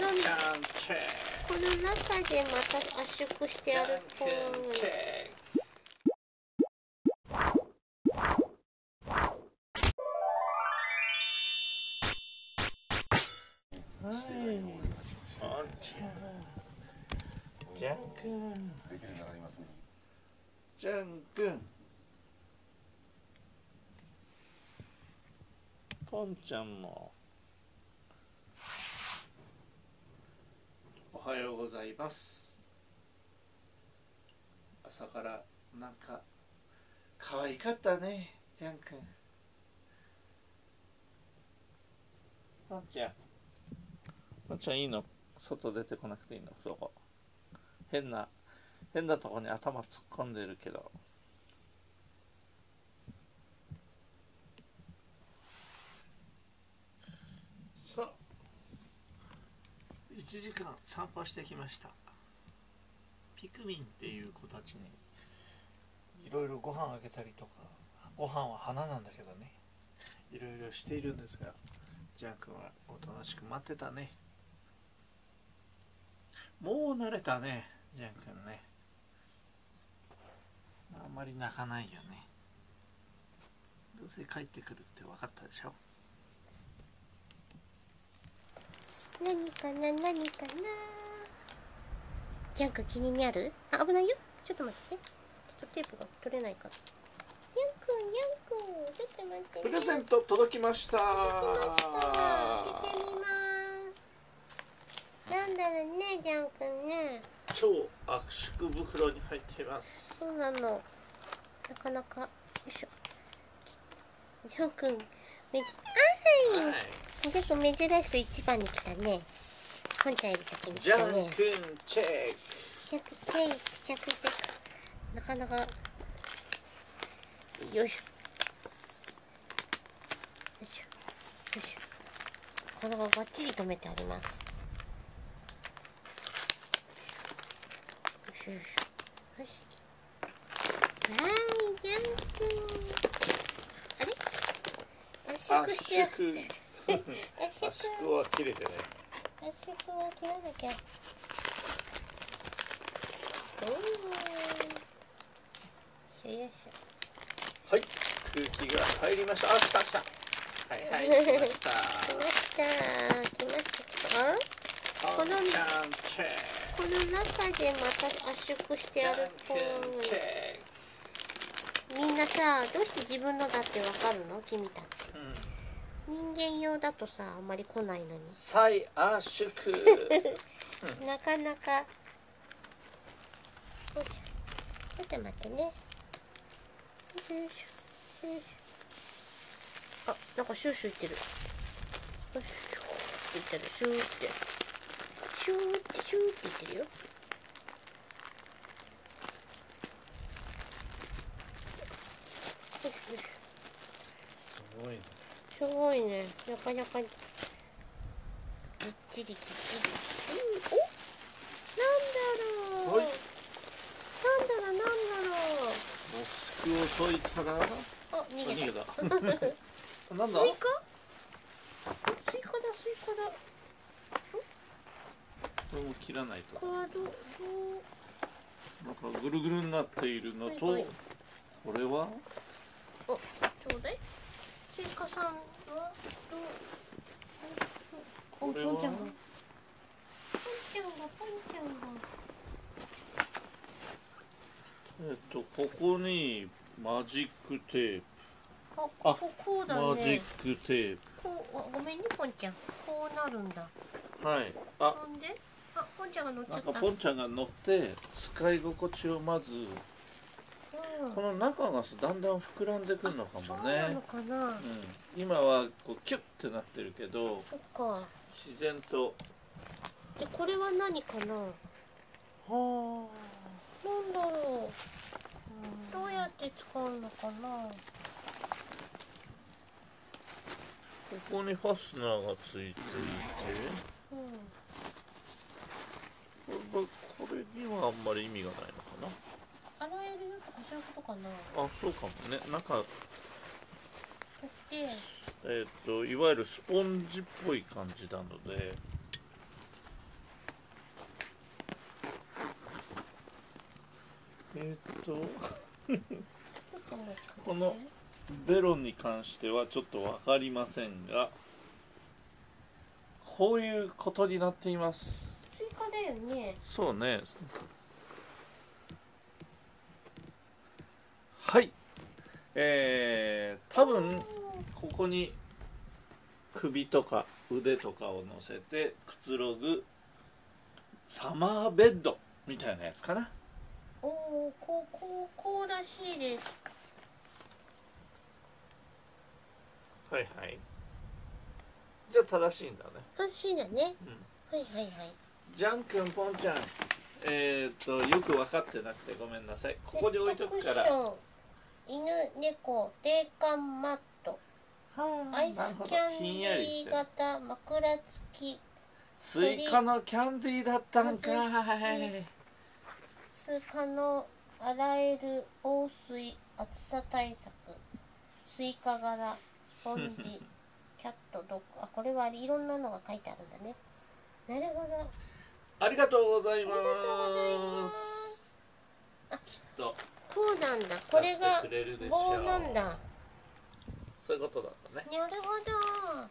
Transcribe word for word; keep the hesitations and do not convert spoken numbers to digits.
のこの中でまた圧縮してあるっぽい。ジャン君。できるならいますね。ジャン君。ポンちゃんも。おはようございます。朝からなんか可愛かったね、ジャン君。ポンちゃん。ポンちゃんいいの？外出てこなくていいの？そこ。変な変なとこに頭突っ込んでるけど。さあ、いちじかん散歩してきました。ピクミンっていう子たちにいろいろご飯あげたりとか、ご飯は花なんだけどね、いろいろしているんですが、ジャン君はおとなしく待ってたね。もう慣れたね、ジャン君ね。あんまり泣かないよね。どうせ帰ってくるって分かったでしょ。何かな何かな。ジャン君気になる？あ、危ないよ。ちょっと待って。ちょっとテープが取れないから。ジャン君、ジャン君、ちょっと待って、ね。プレゼント届きました。届きました。開けてみます。なんだろうね、ジャンくんね。超圧縮袋に入っています。そうなの。なかなか。よいしょ。ジャンくん。め、あーい。はい。ジャンくん、珍しく一番に来たね。ポンちゃんより先に来たね。ジャンくん、チェック。チェック、チェック、チェック、チェック。なかなか。よいしょ。よいしょ。よいしょ。これがバッチリ止めてあります。よしよし。はーい、ジャン君。あれ？圧縮してやる。圧縮は切れてね。圧縮は切らなきゃ。おー。よいしょよいしょ。はい、空気が入りました。あ、来た来た。はいはい、来ました。来ました。来ました。このジャンチェック。この中でまた圧縮してあるっぽい。みんなさ、どうして自分のだってわかるの？君たち、うん、人間用だとさ、あんまり来ないのに再圧縮なかなか。ちょっと待ってね。よいしょよいしょ。あ、なんかシューシューいってる。シューいってる、シューってシューってシューっていってるよ。すごいね。すごいね。なかなかぎっちりぎっちり。うん、お、なんだろう。はい、なんだろうなんだろう。圧縮を解いたら。あ、逃げた。なんだ。スイカ？スイカだスイカだ。これも切らないと。これはどう、なんかぐるぐるになっているのと、はいはい、これは。お、ちょうだい。スイカさんはどう。お、ポンちゃんが。ポンちゃんが、ポンちゃんが。えっと、ここにマジックテープ。あ、ここだね。マジックテープ。こう、あ、ごめんね、ポンちゃん。こうなるんだ。はい。あ。なんで。ポンちゃんが乗っちゃった。なんかポンちゃんが乗って使い心地をまず、うん、この中がだんだん膨らんでくるのかもね。そうなのかな、うん、今はこうキュッてなってるけど、そっか、自然と。で、これは何かな。はあ、なんだろう、うん、どうやって使うのかな。ここにファスナーがついていて、うん、これにはあんまり意味がないのかな。洗えるとかそういうことかな。あ、そうかもね。なんか、えっといわゆるスポンジっぽい感じなので、えっとこのベロに関してはちょっと分かりませんが、こういうことになっています。スイカだよね。そうね。はい、えー、多分ここに首とか腕とかを乗せてくつろぐサマーベッドみたいなやつかな。おお、こうこうこうらしいです。はいはい。じゃあ正しいんだね。正しいんだね、うん、はいはいはい。ジャン君、ポンちゃん、えー、っとよく分かってなくてごめんなさい。ここに置いとくから。犬、猫、冷感マット、アイスキャンディー型枕付き。スイカのキャンディーだったんかい。スイカのあらゆる防水、暑さ対策、スイカ柄、スポンジ、キャット、ドッグ。あ、これはいろんなのが書いてあるんだね。なるほど。ありがとうございます。ありがとうございます。あ、きっとこうなんだ。これが棒なんだ。そういうことだったね。なるほど。